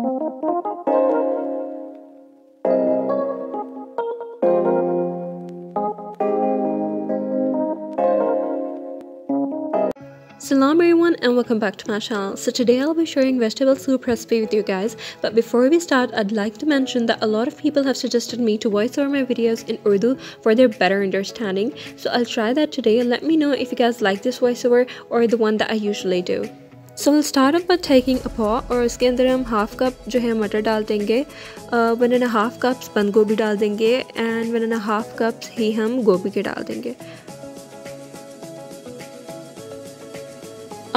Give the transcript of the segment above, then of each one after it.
Salam everyone and welcome back to my channel. So today I'll be sharing vegetable soup recipe with you guys, but before we start I'd like to mention that a lot of people have suggested me to voice over my videos in Urdu for their better understanding. So I'll try that today and let me know if you guys like this voiceover or the one that I usually do. So we'll start off by taking a paw और उसके अंदर हम half cup जो है मटर डाल देंगे, 1.5 cups बंद गोभी डाल देंगे and 1.5 cups ही हम गोभी के डाल देंगे.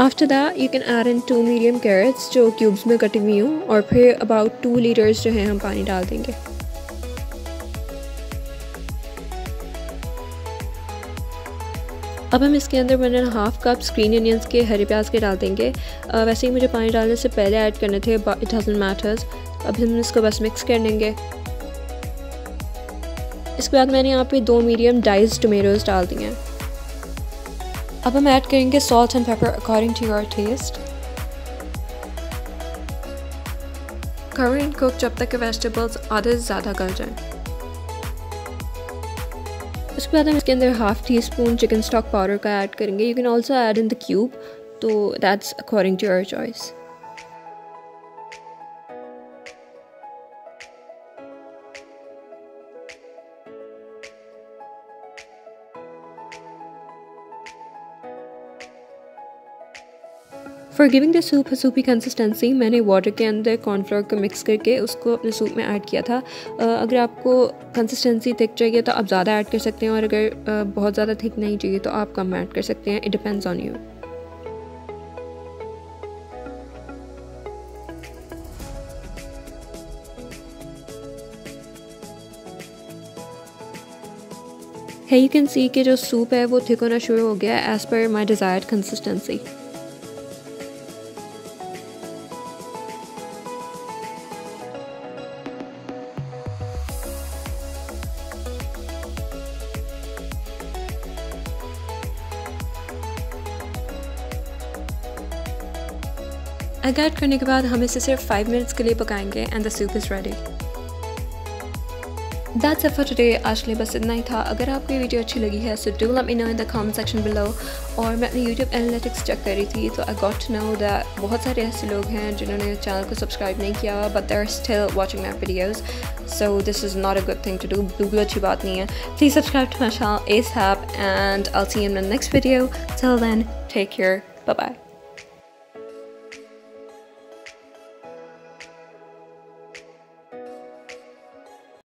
After that, you can add in 2 medium carrots जो cubes में कटी हुई हूँ और फिर about 2 liters जो है हम पानी डाल देंगे. अब हम इसके अंदर 1.5 cups green onions के हरी प्याज के डाल देंगे. वैसे ही मुझे पानी डालने से पहले ऐड करने थे but it doesn't matter. अब हम इसको बस मिक्स कर लेंगे. इसके बाद मैंने यहाँ पे 2 medium diced tomatoes डाल दिए हैं. अब हम ऐड करेंगे salt and pepper according to your taste. Cover and cook जब तक के vegetables आधे ज़्यादा गल जाएं. उसके बाद हम इसके अंदर 1/2 teaspoon chicken stock powder का ऐड करेंगे. You can also add in the cube, तो that's according to your choice. For giving the soup a soupy consistency, मैंने water के अंदर cornflour को mix करके उसको अपने soup में add किया था. अगर आपको consistency thick चाहिए तो आप ज़्यादा add कर सकते हैं और अगर बहुत ज़्यादा thick नहीं चाहिए तो आप कम add कर सकते हैं. It depends on you. Hey, you can see कि जो soup है वो thick होना शुरू हो गया as per my desired consistency. Egg add करने के बाद हम इसे सिर्फ 5 मिनट्स के लिए पकाएंगे and the soup is ready. That's it for today. आज के लिए बस इतना ही था. अगर आपको ये वीडियो अच्छी लगी है so do let me know in the comment section below. और मैं अपने YouTube एनालिटिक्स चेक कर रही थी तो I got to know that बहुत सारे ऐसे लोग हैं जिन्होंने चैनल को सब्सक्राइब नहीं किया but they are still watching my videos. So this is not a good thing to do. बिल्कुल अच्छी बात नहीं है. Please subscribe to my channel ASAP and I will see you in the next video. Till then take care. Bye bye.